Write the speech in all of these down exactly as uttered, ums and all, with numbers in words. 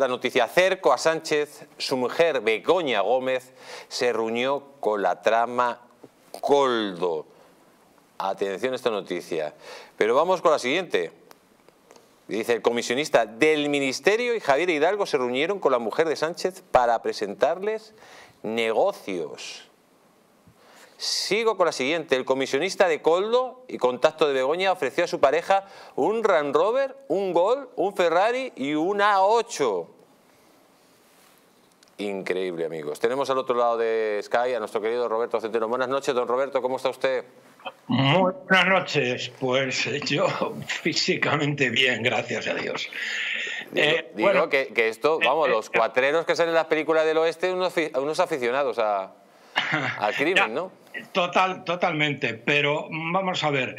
La noticia acerca a Sánchez, su mujer Begoña Gómez se reunió con la trama Koldo. Atención a esta noticia. Pero vamos con la siguiente. Dice el comisionista del Ministerio y Javier Hidalgo se reunieron con la mujer de Sánchez para presentarles negocios. Sigo con la siguiente. El comisionista de Koldo y contacto de Begoña ofreció a su pareja un Land Rover, un Gol, un Ferrari y una A ocho. Increíble, amigos. Tenemos al otro lado de Sky a nuestro querido Roberto Centeno. Buenas noches, don Roberto. ¿Cómo está usted? Muy buenas noches. Pues yo físicamente bien, gracias a Dios. Digo, eh, digo bueno, que, que esto, vamos, eh, los cuatreros que salen en las películas del oeste, unos, unos aficionados a, al crimen, ¿no? Total, totalmente, pero vamos a ver,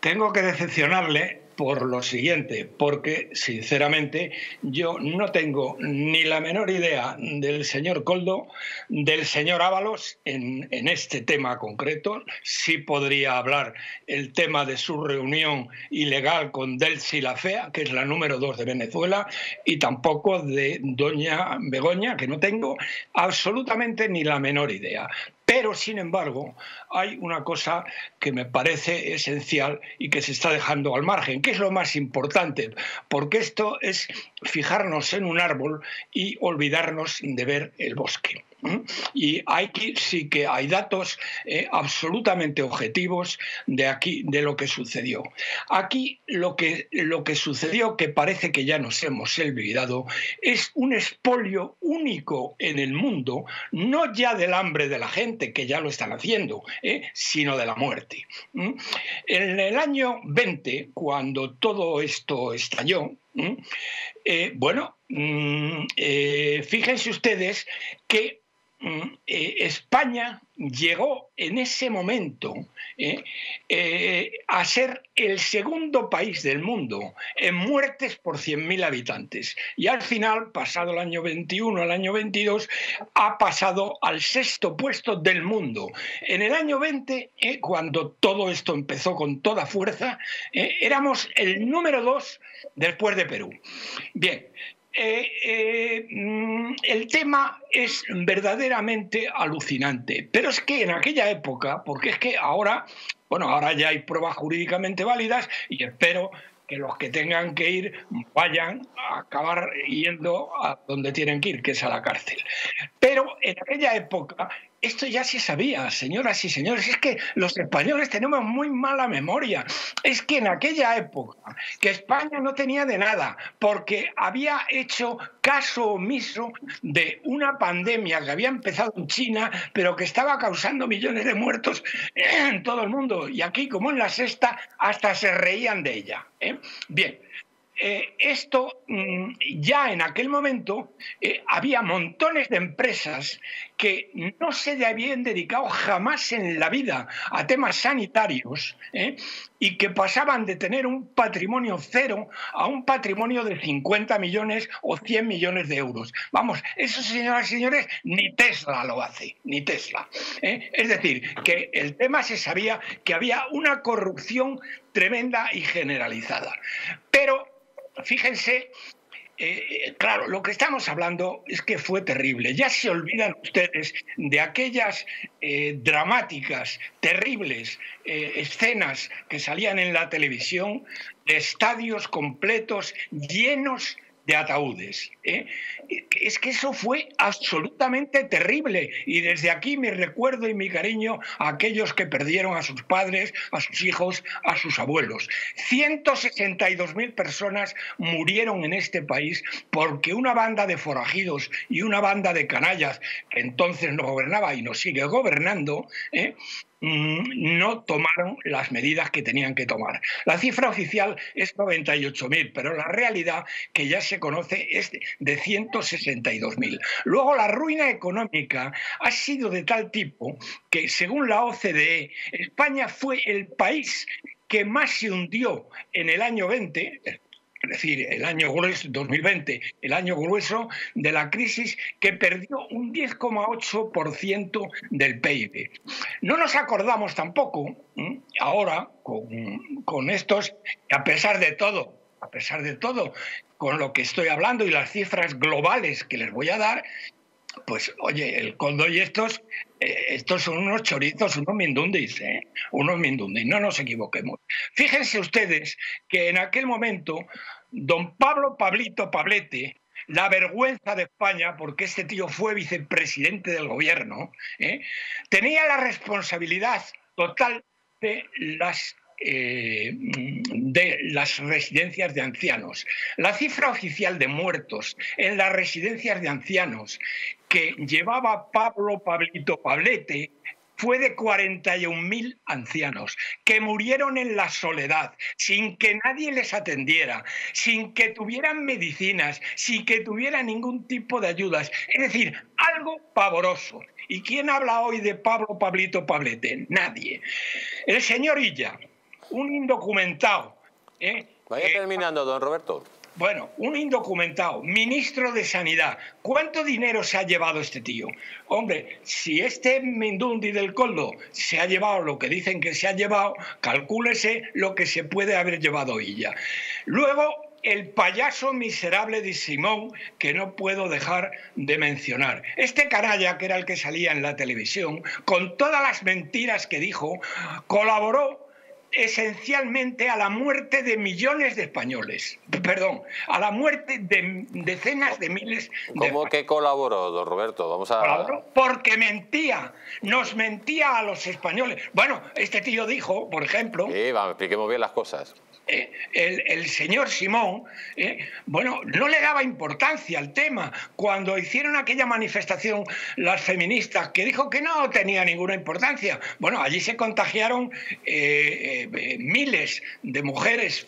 tengo que decepcionarle por lo siguiente, porque sinceramente yo no tengo ni la menor idea del señor Koldo, del señor Ábalos en, en este tema concreto. Sí podría hablar el tema de su reunión ilegal con Delcy La Fea, que es la número dos de Venezuela, y tampoco de doña Begoña, que no tengo absolutamente ni la menor idea. Pero, sin embargo, hay una cosa que me parece esencial y que se está dejando al margen, que es lo más importante, porque esto es fijarnos en un árbol y olvidarnos de ver el bosque. Y aquí sí que hay datos eh, absolutamente objetivos de aquí, de lo que sucedió. Aquí lo que, lo que sucedió, que parece que ya nos hemos olvidado, es un expolio único en el mundo, no ya del hambre de la gente, que ya lo están haciendo, eh, sino de la muerte. ¿Mm? En el año veinte, cuando todo esto estalló, eh, bueno, mm, eh, fíjense ustedes que Eh, España llegó en ese momento eh, eh, a ser el segundo país del mundo en muertes por cien mil habitantes. Y al final, pasado el año veintiuno, al año veintidós, ha pasado al sexto puesto del mundo. En el año veinte, eh, cuando todo esto empezó con toda fuerza, eh, éramos el número dos después de Perú. Bien. Eh, eh, el tema es verdaderamente alucinante, pero es que en aquella época, porque es que ahora, bueno, ahora ya hay pruebas jurídicamente válidas y espero que los que tengan que ir vayan a acabar yendo a donde tienen que ir, que es a la cárcel. Pero en aquella época esto ya se sabía, señoras y señores. Es que los españoles tenemos muy mala memoria. Es que en aquella época, que España no tenía de nada, porque había hecho caso omiso de una pandemia que había empezado en China, pero que estaba causando millones de muertos en todo el mundo. Y aquí, como en la sexta, hasta se reían de ella, ¿eh? Bien. Eh, esto ya en aquel momento eh, había montones de empresas que no se habían dedicado jamás en la vida a temas sanitarios eh, y que pasaban de tener un patrimonio cero a un patrimonio de cincuenta millones o cien millones de euros. Vamos, eso, señoras y señores, ni Tesla lo hace, ni Tesla. Eh. Es decir, que el tema se sabía que había una corrupción tremenda y generalizada. Pero fíjense, eh, claro, lo que estamos hablando es que fue terrible. Ya se olvidan ustedes de aquellas eh, dramáticas, terribles eh, escenas que salían en la televisión, de estadios completos llenos de ataúdes. ¿eh? Es que eso fue absolutamente terrible. Y desde aquí mi recuerdo y mi cariño a aquellos que perdieron a sus padres, a sus hijos, a sus abuelos. ciento sesenta y dos mil personas murieron en este país porque una banda de forajidos y una banda de canallas, que entonces nos gobernaba y nos sigue gobernando, ¿eh? no tomaron las medidas que tenían que tomar. La cifra oficial es noventa y ocho mil, pero la realidad que ya se conoce es de ciento sesenta y dos mil. Luego, la ruina económica ha sido de tal tipo que, según la O C D E, España fue el país que más se hundió en el año veinte, es decir, el año grueso, dos mil veinte, el año grueso de la crisis, que perdió un diez coma ocho por ciento del P I B. No nos acordamos tampoco, ¿eh? ahora, con, con estos, a pesar de todo, a pesar de todo, con lo que estoy hablando y las cifras globales que les voy a dar, pues, oye, el Koldo y estos, eh, estos son unos chorizos, unos mindundis, ¿eh? Unos mindundis, no nos equivoquemos. Fíjense ustedes que en aquel momento, don Pablo Pablito Pablete, la vergüenza de España, porque este tío fue vicepresidente del gobierno, ¿eh? tenía la responsabilidad total de las, eh, de las residencias de ancianos. La cifra oficial de muertos en las residencias de ancianos que llevaba Pablo Pablito Pablete fue de cuarenta y un mil ancianos que murieron en la soledad, sin que nadie les atendiera, sin que tuvieran medicinas, sin que tuvieran ningún tipo de ayudas. Es decir, algo pavoroso. ¿Y quién habla hoy de Pablo Pablito Pablete? Nadie. El señor Illa, un indocumentado. ¿eh? Vaya eh, terminando, don Roberto. Bueno, un indocumentado, ministro de Sanidad. ¿Cuánto dinero se ha llevado este tío? Hombre, si este mindundi del Koldo se ha llevado lo que dicen que se ha llevado, calcúlese lo que se puede haber llevado Illa. Luego, el payaso miserable de Simón, que no puedo dejar de mencionar. Este canalla, que era el que salía en la televisión, con todas las mentiras que dijo, colaboró esencialmente a la muerte de millones de españoles, perdón, a la muerte de decenas de miles de españoles. ¿Cómo que colaboró, don Roberto? Vamos a... Colaboró porque mentía, nos mentía a los españoles. Bueno, este tío dijo, por ejemplo... Sí, vamos, expliquemos bien las cosas. Eh, el, el señor Simón, eh, bueno, no le daba importancia al tema. Cuando hicieron aquella manifestación las feministas, que dijo que no tenía ninguna importancia, bueno, allí se contagiaron eh, eh, miles de mujeres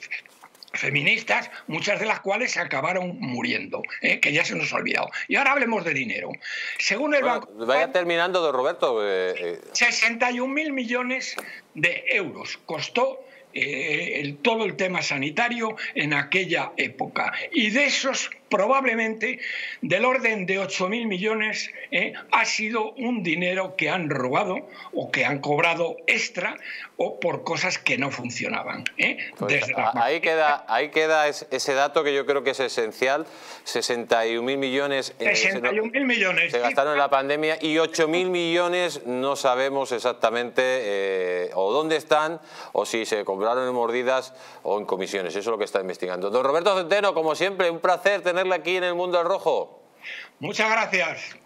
feministas, muchas de las cuales se acabaron muriendo, ¿eh? que ya se nos ha olvidado. Y ahora hablemos de dinero. Según el bueno, Banco... Vaya terminando, don Roberto. Eh, eh. sesenta y un mil millones de euros costó Eh, el, todo el tema sanitario en aquella época. Y de esos, probablemente, del orden de ocho mil millones, eh, ha sido un dinero que han robado o que han cobrado extra o por cosas que no funcionaban. ¿eh? Pues Desde a, la... ahí, queda, ahí queda ese dato que yo creo que es esencial. sesenta y un mil millones, eh, sesenta y un mil millones se gastaron en la pandemia y ocho mil millones no sabemos exactamente eh, o dónde están o si se cobraron en mordidas o en comisiones. Eso es lo que está investigando. Don Roberto Centeno, como siempre, un placer tenerle aquí en El Mundo al Rojo. Muchas gracias.